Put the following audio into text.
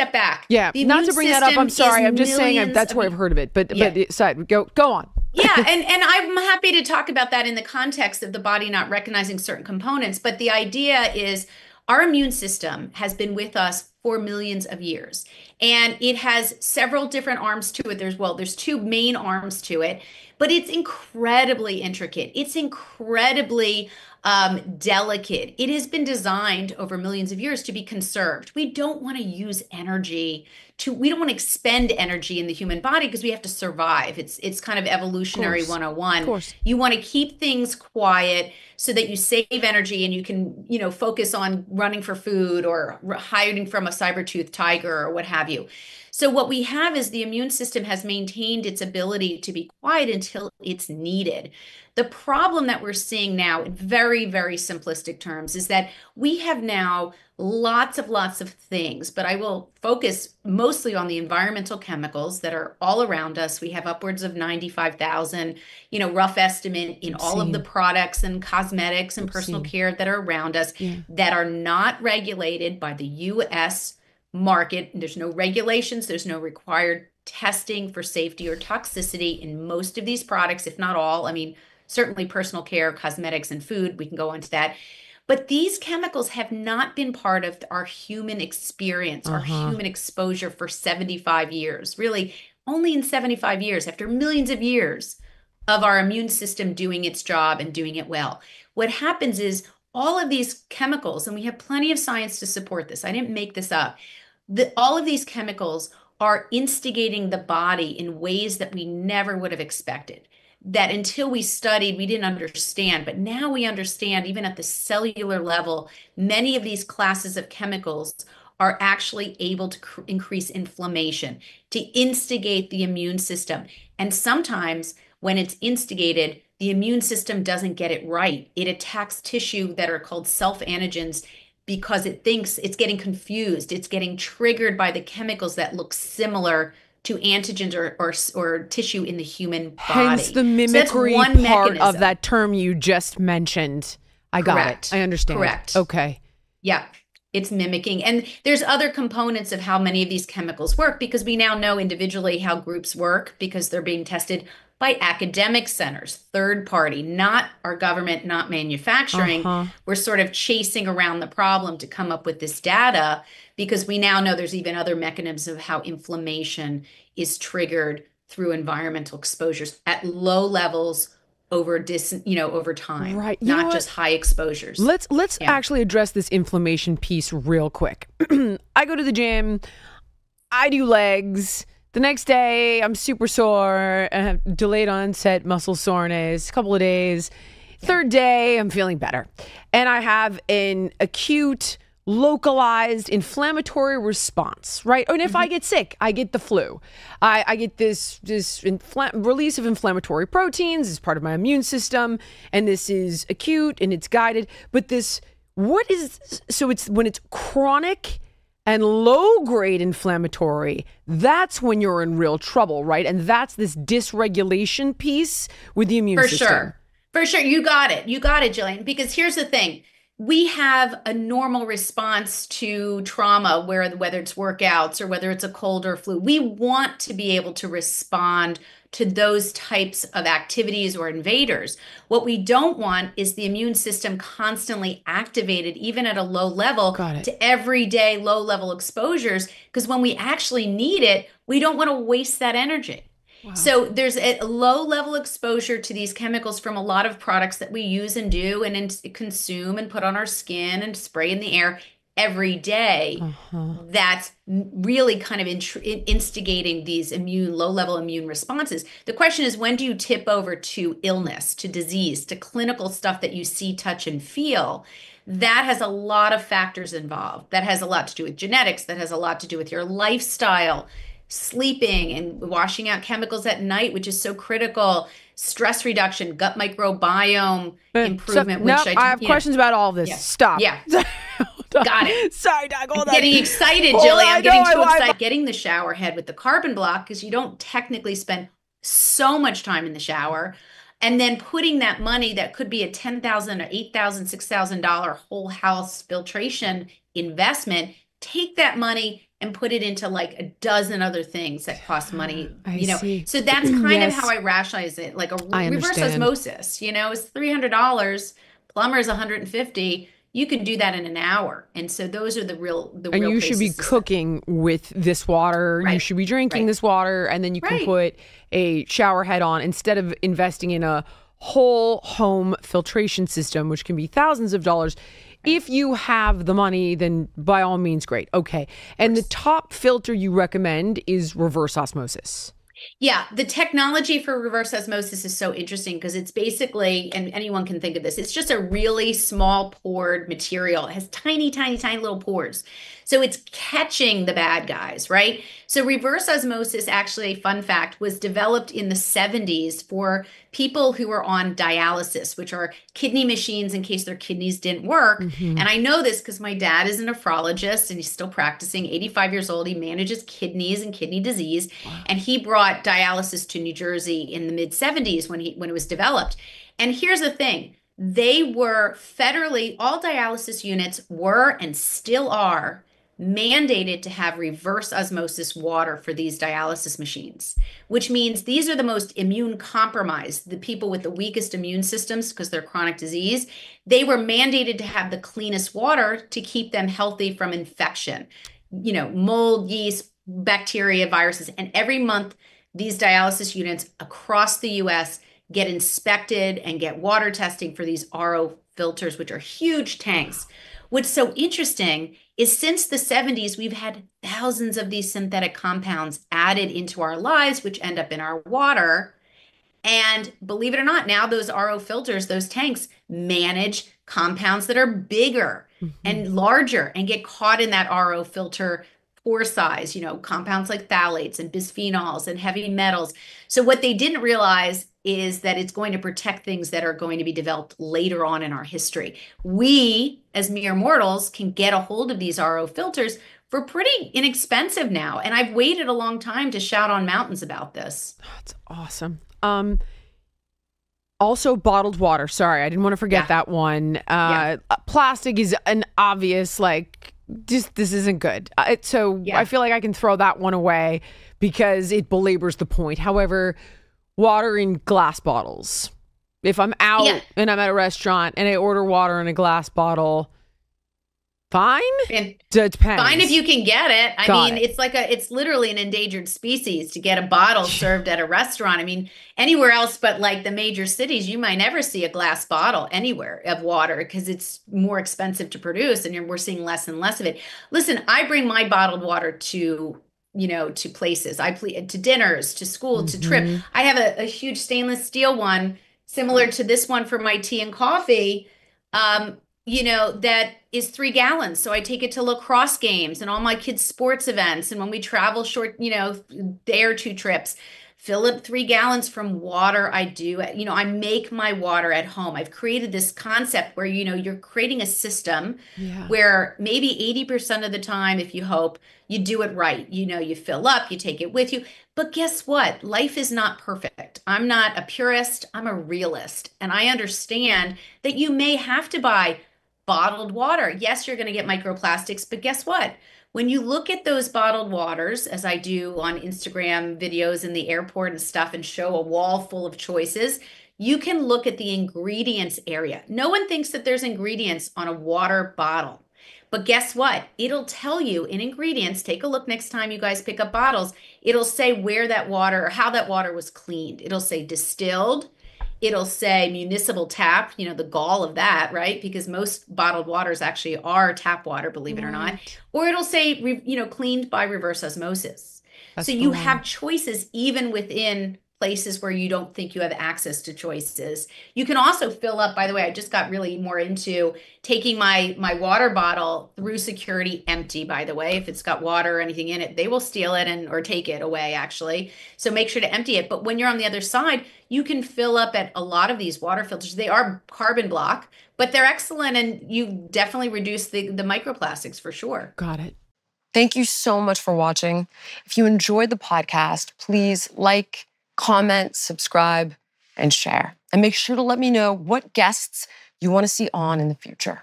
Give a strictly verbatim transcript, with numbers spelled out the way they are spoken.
step back. Yeah, the not to bring that up. I'm sorry. I'm just saying I've, that's where I've heard of it. But yeah. but side go go on. yeah, and and I'm happy to talk about that in the context of the body not recognizing certain components. But the idea is our immune system has been with us for millions of years, and it has several different arms to it. There's well, there's two main arms to it, but it's incredibly intricate. It's incredibly um, delicate. It has been designed over millions of years to be conserved. We don't want to use energy to, we don't want to expend energy in the human body because we have to survive. It's it's kind of evolutionary one oh one. Of course. You want to keep things quiet so that you save energy and you can, you know, focus on running for food or hiding from a saber-toothed tiger or what have you. So what we have is the immune system has maintained its ability to be quiet until it's needed. The problem that we're seeing now in very, very simplistic terms is that we have now lots of lots of things, but I will focus mostly on the environmental chemicals that are all around us. We have upwards of ninety-five thousand, you know, rough estimate in Obscene. all of the products and cosmetics and Obscene. personal care that are around us yeah. that are not regulated by the U S market. There's no regulations. There's no required testing for safety or toxicity in most of these products, if not all. I mean, certainly personal care, cosmetics, and food, we can go into that. But these chemicals have not been part of our human experience, uh-huh. our human exposure for seventy-five years, really only in seventy-five years, after millions of years of our immune system doing its job and doing it well. What happens is all of these chemicals, and we have plenty of science to support this. I didn't make this up. The, all of these chemicals are instigating the body in ways that we never would have expected, that until we studied, we didn't understand. But now we understand, even at the cellular level, many of these classes of chemicals are actually able to cr- increase inflammation, to instigate the immune system. And sometimes when it's instigated, the immune system doesn't get it right. It attacks tissue that are called self-antigens because it thinks it's getting confused. It's getting triggered by the chemicals that look similar to antigens or or, or tissue in the human body. Hence the mimicry so part mechanism. of that term you just mentioned. I got Correct. it. I understand. Correct. Okay. Yeah. It's mimicking. And there's other components of how many of these chemicals work, because we now know individually how groups work because they're being tested by academic centers, third party, not our government, not manufacturing. Uh-huh. We're sort of chasing around the problem to come up with this data because we now know there's even other mechanisms of how inflammation is triggered through environmental exposures at low levels over dis, you know, over time, right? You not just high exposures. Let's let's yeah. actually address this inflammation piece real quick. I go to the gym, I do legs. The next day, I'm super sore. I have delayed onset muscle soreness, a couple of days. Third day, I'm feeling better. And I have an acute, localized inflammatory response, right? And if mm-hmm. I get sick, I get the flu. I, I get this, this infl- release of inflammatory proteins as part of my immune system. And this is acute and it's guided. But this, what is, so it's when it's chronic and low-grade inflammatory, that's when you're in real trouble, right? And that's this dysregulation piece with the immune For system. For sure. For sure. You got it. You got it, Jillian. Because here's the thing. We have a normal response to trauma, where whether it's workouts or whether it's a cold or flu. We want to be able to respond to those types of activities or invaders. What we don't want is the immune system constantly activated, even at a low level, to everyday low level exposures, because when we actually need it, we don't want to waste that energy. Wow. So there's a low level exposure to these chemicals from a lot of products that we use and do and in- consume and put on our skin and spray in the air every day. Uh-huh. That's really kind of in- instigating these immune, low level immune responses. The question is, when do you tip over to illness, to disease, to clinical stuff that you see, touch, and feel? That has a lot of factors involved. That has a lot to do with genetics. That has a lot to do with your lifestyle, sleeping and washing out chemicals at night, which is so critical, stress reduction, gut microbiome uh, improvement. So, which no, I, I have questions know. about all this. Yeah. Stop. Yeah. Got it. Sorry, Doug. All I'm that. Getting excited, Jillian. Oh, I'm getting know, too I, excited. I, I, getting the shower head with the carbon block, because you don't technically spend so much time in the shower. And then putting that money that could be a ten thousand dollars or eight thousand dollars, six thousand dollars whole house filtration investment, take that money and put it into like a dozen other things that cost money, I you know? See. So that's kind yes. of how I rationalize it. Like a re reverse osmosis, you know, it's three hundred dollars, plumber's one hundred fifty dollars. You can do that in an hour. And so those are the real, the and real you should be cooking with this water. Right. You should be drinking right. this water, and then you right. can put a shower head on instead of investing in a whole home filtration system, which can be thousands of dollars. If you have the money, then by all means, great. Okay. And the top filter you recommend is reverse osmosis. Yeah. The technology for reverse osmosis is so interesting because it's basically, and anyone can think of this, it's just a really small pored material. It has tiny, tiny, tiny little pores. So it's catching the bad guys, right? So reverse osmosis actually, fun fact, was developed in the seventies for people who are on dialysis, which are kidney machines in case their kidneys didn't work. Mm-hmm. And I know this because my dad is a nephrologist and he's still practicing, eighty-five years old. He manages kidneys and kidney disease. Wow. And he brought dialysis to New Jersey in the mid seventies when he when it was developed. And here's the thing. They were federally, all dialysis units were and still are mandated to have reverse osmosis water for these dialysis machines, which means these are the most immune compromised, the people with the weakest immune systems because they're chronic disease. They were mandated to have the cleanest water to keep them healthy from infection, you know, mold, yeast, bacteria, viruses. And every month, these dialysis units across the U S get inspected and get water testing for these R O filters, which are huge tanks. What's so interesting is since the seventies, we've had thousands of these synthetic compounds added into our lives, which end up in our water. And believe it or not, now those R O filters, those tanks manage compounds that are bigger mm-hmm. and larger and get caught in that R O filter pore size, you know, compounds like phthalates and bisphenols and heavy metals. So what they didn't realize is that it's going to protect things that are going to be developed later on in our history. We, as mere mortals, can get a hold of these R O filters for pretty inexpensive now. And I've waited a long time to shout on mountains about this. That's awesome. Um, also bottled water. Sorry, I didn't want to forget yeah. that one. Uh, yeah. Plastic is an obvious, like, just, this isn't good. Uh, so yeah. I feel like I can throw that one away because it belabors the point. However, water in glass bottles. If I'm out yeah. and I'm at a restaurant and I order water in a glass bottle, fine? And depends. Fine if you can get it. I Got mean, it. it's like a, it's literally an endangered species to get a bottle served at a restaurant. I mean, anywhere else but like the major cities, you might never see a glass bottle anywhere of water because it's more expensive to produce and you're, we're seeing less and less of it. Listen, I bring my bottled water to you know, to places, I ple to dinners, to school, to trip. Mm-hmm. I have a, a huge stainless steel one, similar to this one for my tea and coffee, um, you know, that is three gallons. So I take it to lacrosse games and all my kids' sports events. And when we travel short, you know, day or two trips, fill up three gallons from water I do. You know, I make my water at home. I've created this concept where, you know, you're creating a system yeah. where maybe eighty percent of the time, if you hope, you do it right. You know, you fill up, you take it with you. But guess what? Life is not perfect. I'm not a purist. I'm a realist. And I understand that you may have to buy bottled water. Yes, you're going to get microplastics, but guess what? When you look at those bottled waters, as I do on Instagram videos in the airport and stuff, and show a wall full of choices, you can look at the ingredients area. No one thinks that there's ingredients on a water bottle, but guess what? It'll tell you in ingredients. Take a look next time you guys pick up bottles. It'll say where that water or how that water was cleaned. It'll say distilled. It'll say municipal tap, you know, the gall of that, right? Because most bottled waters actually are tap water, believe it or not. Or it'll say, re, you know, cleaned by reverse osmosis. That's so you have choices even within places where you don't think you have access to choices. You can also fill up, by the way, I just got really more into taking my, my water bottle through security empty, by the way. If it's got water or anything in it, they will steal it and or take it away, actually. So make sure to empty it. But when you're on the other side, you can fill up at a lot of these water filters. They are carbon block, but they're excellent. And you definitely reduce the, the microplastics for sure. Got it. Thank you so much for watching. If you enjoyed the podcast, please like, comment, subscribe, and share. And make sure to let me know what guests you want to see on in the future.